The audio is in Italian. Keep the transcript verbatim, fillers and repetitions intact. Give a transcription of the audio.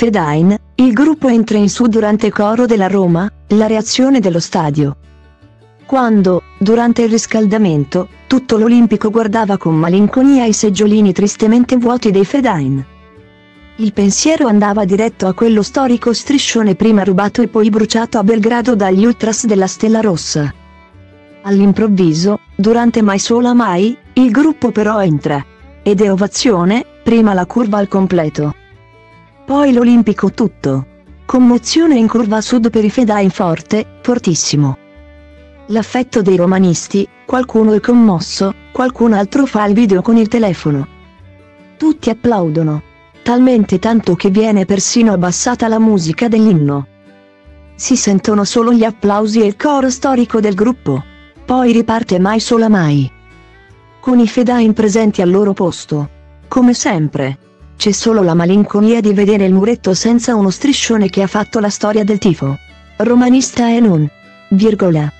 Fedayn, il gruppo entra in su durante coro della Roma, la reazione dello stadio. Quando, durante il riscaldamento, tutto l'Olimpico guardava con malinconia i seggiolini tristemente vuoti dei Fedayn. Il pensiero andava diretto a quello storico striscione prima rubato e poi bruciato a Belgrado dagli ultras della Stella Rossa. All'improvviso, durante Mai sola Mai, il gruppo però entra. Ed è ovazione, prima la curva al completo. Poi l'Olimpico tutto. Commozione in curva sud per i Fedayn forte, fortissimo. L'affetto dei romanisti, qualcuno è commosso, qualcun altro fa il video con il telefono. Tutti applaudono. Talmente tanto che viene persino abbassata la musica dell'inno. Si sentono solo gli applausi e il coro storico del gruppo. Poi riparte Mai sola Mai. Con i Fedayn presenti al loro posto. Come sempre. C'è solo la malinconia di vedere il muretto senza uno striscione che ha fatto la storia del tifo. Romanista e non. Virgola.